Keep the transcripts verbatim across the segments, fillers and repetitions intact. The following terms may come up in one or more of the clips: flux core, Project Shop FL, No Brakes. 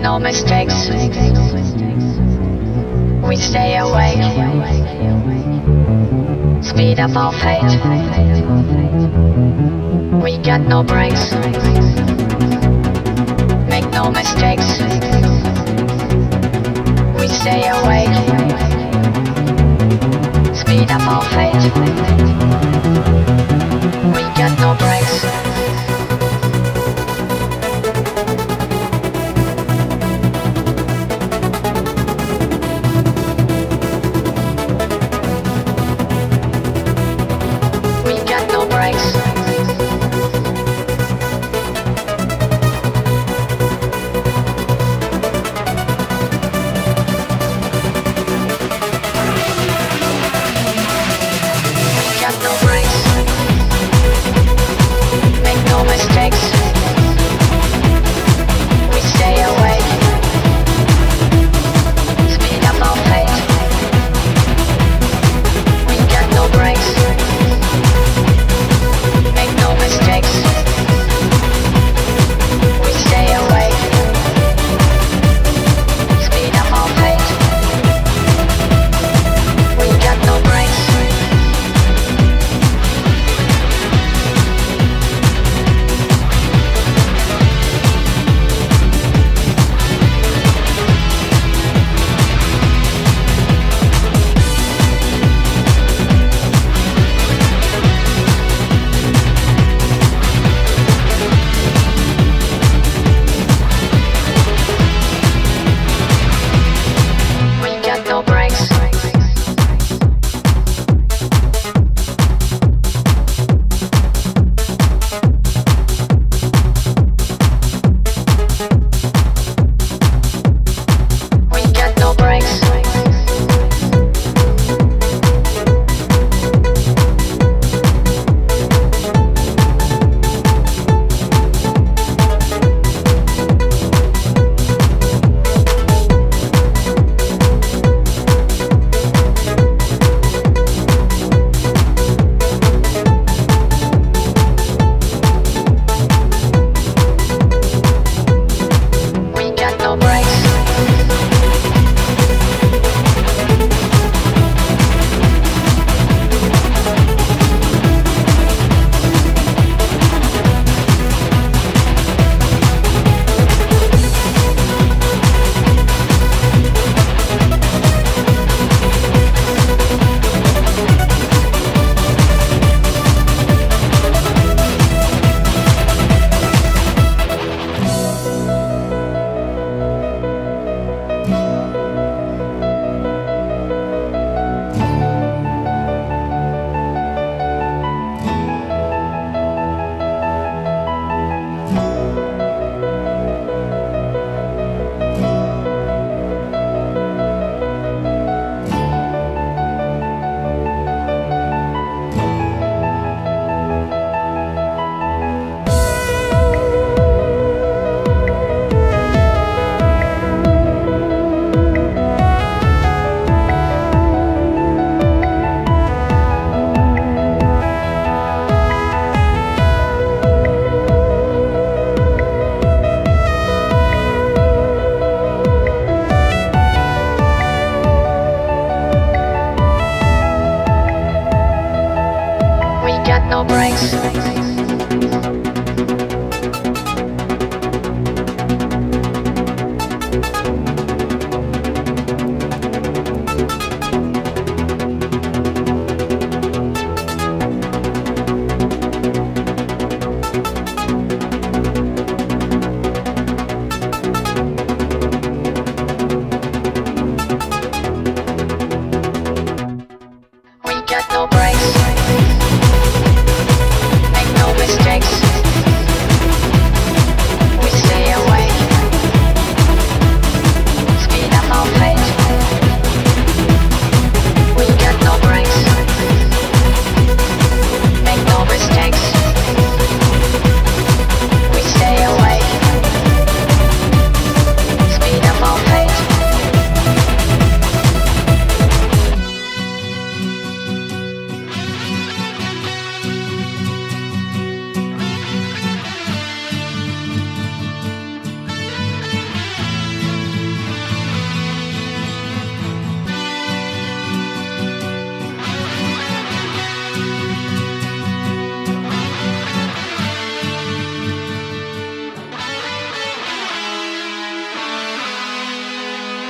no mistakes. We stay awake, speed up our fate. We got no brakes, make no mistakes. We stay awake, speed up our fate. We got no brakes. Got no brakes.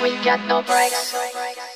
We got no brakes.